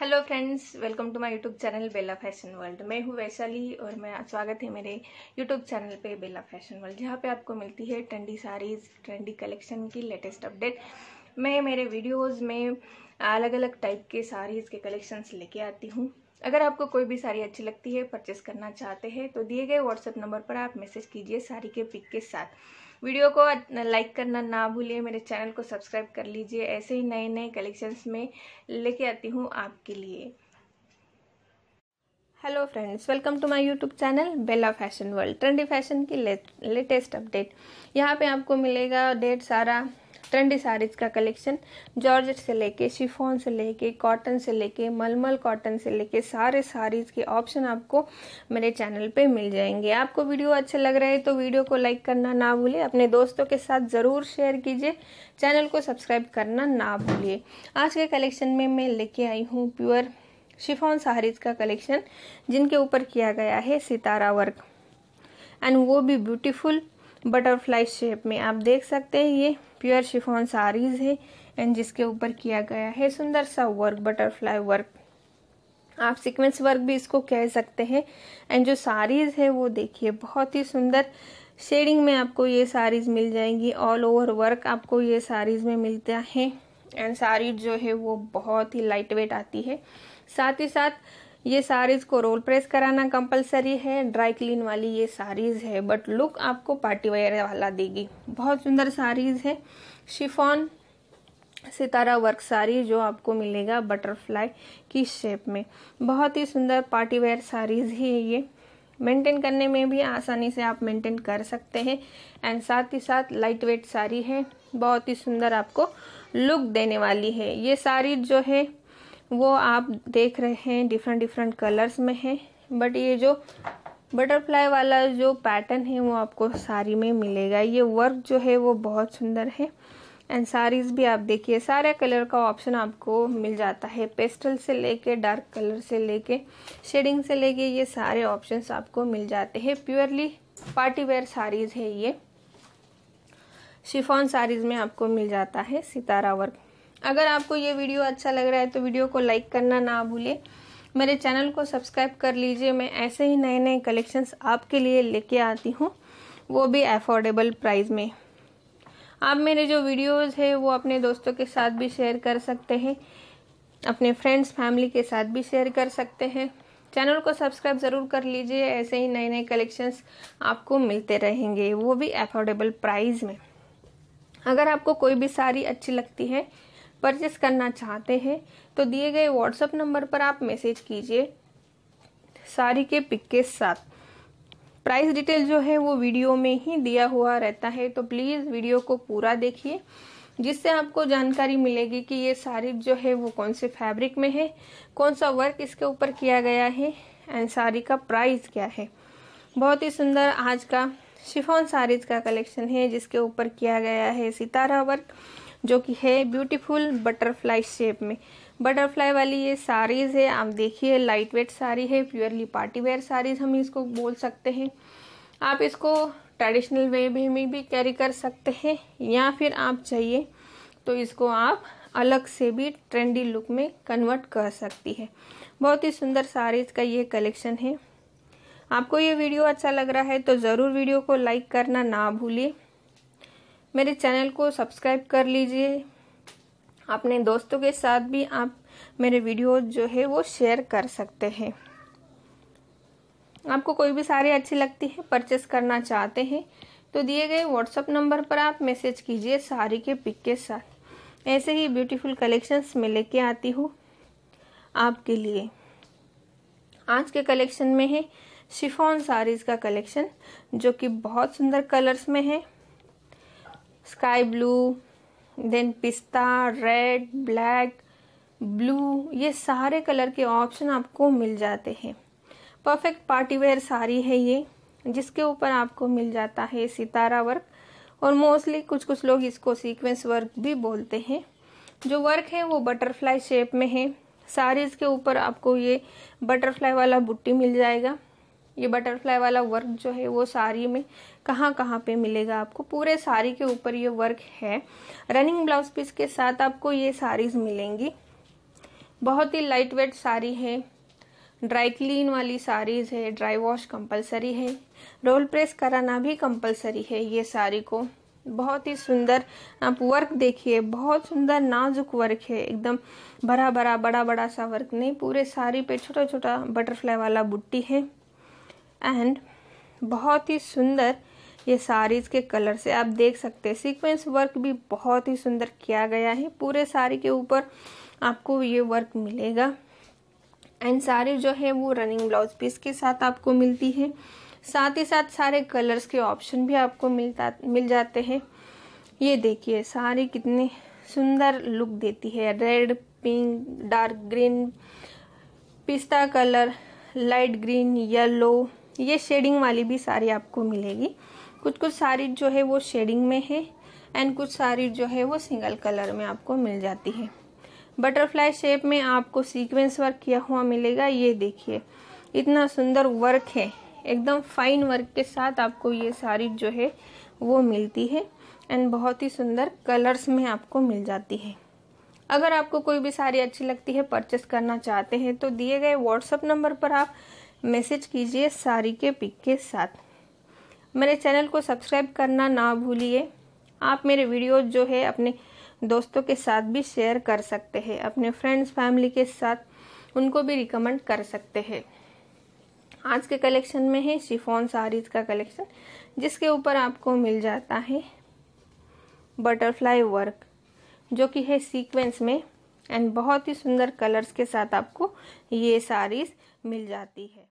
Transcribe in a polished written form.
Hello friends, welcome to my YouTube channel Bela fashion world. मैं हूँ वैशाली और मैं स्वागत है मेरे यूट्यूब चैनल पे बेला फैशन वर्ल्ड, जहाँ पे आपको मिलती है ट्रेंडी साड़ीज़, ट्रेंडी कलेक्शन की लेटेस्ट अपडेट। मैं मेरे वीडियोस में अलग अलग टाइप के साड़ीज़ के कलेक्शंस लेके आती हूँ। अगर आपको कोई भी साड़ी अच्छी लगती है, परचेस करना चाहते हैं तो दिए गए व्हाट्सएप नंबर पर आप मैसेज कीजिए साड़ी के पिक के साथ। वीडियो को लाइक करना ना भूलिए, मेरे चैनल को सब्सक्राइब कर लीजिए। ऐसे ही नए नए कलेक्शंस में लेके आती हूँ आपके लिए। Hello friends, welcome to my YouTube channel Bela fashion world, trendy fashion की लेटेस्ट अपडेट। यहाँ पर आपको मिलेगा ढेर सारा ट्रेंडी साड़ीज़ का कलेक्शन। जॉर्जेट से लेके शिफॉन से लेके कॉटन से लेके मलमल कॉटन से लेके सारे साड़ीज़ के ऑप्शन आपको मेरे चैनल पे मिल जाएंगे। आपको वीडियो अच्छा लग रहा है तो वीडियो को लाइक करना ना भूलिए, अपने दोस्तों के साथ ज़रूर शेयर कीजिए, चैनल को सब्सक्राइब करना ना भूलिए। आज के कलेक्शन में मैं लेके आई हूँ प्योर शिफॉन साड़ीज़ का कलेक्शन, जिनके ऊपर किया गया है सितारा वर्क, एंड वो भी ब्यूटीफुल बटरफ्लाई शेप में। आप देख सकते हैं ये प्योर शिफॉन साड़ीज़ है एंड जिसके ऊपर किया गया है सुंदर सा वर्क, बटरफ्लाई वर्क, आप सीक्वेंस वर्क भी इसको कह सकते हैं। एंड जो साड़ीज़ है वो देखिए, बहुत ही सुंदर शेडिंग में आपको ये साड़ीज़ मिल जाएंगी। ऑल ओवर वर्क आपको ये साड़ीज़ में मिलता है एंड साड़ी जो है वो बहुत ही लाइट वेट आती है। साथ ही साथ ये साड़ीज़ को रोल प्रेस कराना कंपलसरी है। ड्राई क्लीन वाली ये साड़ीज़ है, बट लुक आपको पार्टी वेयर वाला देगी। बहुत सुंदर साड़ीज़ है, शिफॉन सितारा वर्क साड़ी जो आपको मिलेगा बटरफ्लाई की शेप में। बहुत ही सुंदर पार्टी वेयर साड़ीज़ है ये, मेंटेन करने में भी आसानी से आप मेंटेन कर सकते हैं। एंड साथ ही साथ लाइट वेट साड़ी है, बहुत ही सुंदर आपको लुक देने वाली है। ये साड़ी जो है वो आप देख रहे हैं डिफरेंट डिफरेंट कलर्स में है, बट ये जो बटरफ्लाई वाला जो पैटर्न है वो आपको साड़ी में मिलेगा। ये वर्क जो है वो बहुत सुंदर है। एंड साड़ीज़ भी आप देखिए, सारे कलर का ऑप्शन आपको मिल जाता है, पेस्टल से लेके डार्क कलर से लेके शेडिंग से लेके ये सारे ऑप्शंस आपको मिल जाते हैं। प्योरली पार्टी वेयर साड़ीज़ है ये, शिफॉन साड़ीज़ में आपको मिल जाता है सितारा वर्क। अगर आपको ये वीडियो अच्छा लग रहा है तो वीडियो को लाइक करना ना भूलिए, मेरे चैनल को सब्सक्राइब कर लीजिए। मैं ऐसे ही नए नए कलेक्शंस आपके लिए लेके आती हूँ, वो भी अफोर्डेबल प्राइस में। आप मेरे जो वीडियोस है वो अपने दोस्तों के साथ भी शेयर कर सकते हैं, अपने फ्रेंड्स फैमिली के साथ भी शेयर कर सकते हैं। चैनल को सब्सक्राइब ज़रूर कर लीजिए, ऐसे ही नए नए कलेक्शंस आपको मिलते रहेंगे, वो भी अफोर्डेबल प्राइस में। अगर आपको कोई भी साड़ी अच्छी लगती है, परचेस करना चाहते हैं तो दिए गए व्हाट्सएप नंबर पर आप मैसेज कीजिए साड़ी के पिक के साथ। प्राइस डिटेल जो है वो वीडियो में ही दिया हुआ रहता है, तो प्लीज़ वीडियो को पूरा देखिए, जिससे आपको जानकारी मिलेगी कि ये साड़ी जो है वो कौन से फैब्रिक में है, कौन सा वर्क इसके ऊपर किया गया है एंड साड़ी का प्राइस क्या है। बहुत ही सुंदर आज का शिफॉन साड़ीज़ का कलेक्शन है, जिसके ऊपर किया गया है सितारा वर्क, जो कि है ब्यूटीफुल बटरफ्लाई शेप में। बटरफ्लाई वाली ये साड़ीज़ है, आप देखिए लाइट वेट साड़ी है, प्योरली पार्टी वेयर साड़ीज़ हम इसको बोल सकते हैं। आप इसको ट्रेडिशनल वे में भी कैरी कर सकते हैं, या फिर आप चाहिए तो इसको आप अलग से भी ट्रेंडी लुक में कन्वर्ट कर सकती है। बहुत ही सुंदर साड़ीज़ का ये कलेक्शन है। आपको ये वीडियो अच्छा लग रहा है तो ज़रूर वीडियो को लाइक करना ना भूलिए, मेरे चैनल को सब्सक्राइब कर लीजिए, अपने दोस्तों के साथ भी आप मेरे वीडियो जो है वो शेयर कर सकते हैं। आपको कोई भी साड़ी अच्छी लगती है, परचेस करना चाहते हैं तो दिए गए व्हाट्सएप नंबर पर आप मैसेज कीजिए साड़ी के पिक के साथ। ऐसे ही ब्यूटीफुल कलेक्शंस में लेके आती हूँ आपके लिए। आज के कलेक्शन में है शिफॉन साड़ीज़ का कलेक्शन, जो कि बहुत सुंदर कलर्स में है, स्काई ब्लू, देन पिस्ता, रेड, ब्लैक, ब्लू, ये सारे कलर के ऑप्शन आपको मिल जाते हैं। परफेक्ट पार्टी वेयर साड़ी है ये, जिसके ऊपर आपको मिल जाता है सितारा वर्क, और मोस्टली कुछ कुछ लोग इसको सीक्वेंस वर्क भी बोलते हैं। जो वर्क है वो बटरफ्लाई शेप में है। साड़ीज़ के ऊपर आपको ये बटरफ्लाई वाला बुट्टी मिल जाएगा। ये बटरफ्लाई वाला वर्क जो है वो साड़ी में कहाँ कहाँ पे मिलेगा, आपको पूरे साड़ी के ऊपर ये वर्क है। रनिंग ब्लाउज पीस के साथ आपको ये साड़ीज़ मिलेंगी। बहुत ही लाइट वेट साड़ी है, ड्राई क्लीन वाली साड़ीज़ है, ड्राई वॉश कंपलसरी है, रोल प्रेस कराना भी कंपलसरी है। ये साड़ी को बहुत ही सुंदर आप वर्क देखिए, बहुत सुंदर नाजुक वर्क है, एकदम भरा भरा बड़ा बड़ा सा वर्क नहीं, पूरे साड़ी पे छोटा छोटा बटरफ्लाई वाला बुट्टी है। एंड बहुत ही सुंदर ये साड़ीज़ के कलर से आप देख सकते हैं, सीक्वेंस वर्क भी बहुत ही सुंदर किया गया है, पूरे साड़ी के ऊपर आपको ये वर्क मिलेगा। एंड साड़ी जो है वो रनिंग ब्लाउज पीस के साथ आपको मिलती है, साथ ही साथ सारे कलर्स के ऑप्शन भी आपको मिल जाते हैं। ये देखिए साड़ी कितनी सुंदर लुक देती है, रेड, पिंक, डार्क ग्रीन, पिस्ता कलर, लाइट ग्रीन, येलो, ये शेडिंग वाली भी साड़ी आपको मिलेगी। कुछ कुछ साड़ी जो है वो शेडिंग में है एंड कुछ साड़ी जो है वो सिंगल कलर में आपको मिल जाती है। बटरफ्लाई शेप में आपको सीक्वेंस वर्क किया हुआ मिलेगा। ये देखिए इतना सुंदर वर्क है, एकदम फाइन वर्क के साथ आपको ये साड़ी जो है वो मिलती है एंड बहुत ही सुंदर कलर्स में आपको मिल जाती है। अगर आपको कोई भी साड़ी अच्छी लगती है, परचेस करना चाहते हैं तो दिए गए व्हाट्सएप नंबर पर आप मैसेज कीजिए साड़ी के पिक के साथ। मेरे चैनल को सब्सक्राइब करना ना भूलिए। आप मेरे वीडियोज जो है अपने दोस्तों के साथ भी शेयर कर सकते हैं, अपने फ्रेंड्स फैमिली के साथ, उनको भी रिकमेंड कर सकते हैं। आज के कलेक्शन में है शिफॉन साड़ीज़ का कलेक्शन, जिसके ऊपर आपको मिल जाता है बटरफ्लाई वर्क जो कि है सीक्वेंस में एंड बहुत ही सुंदर कलर्स के साथ आपको ये साड़ीज़ मिल जाती है।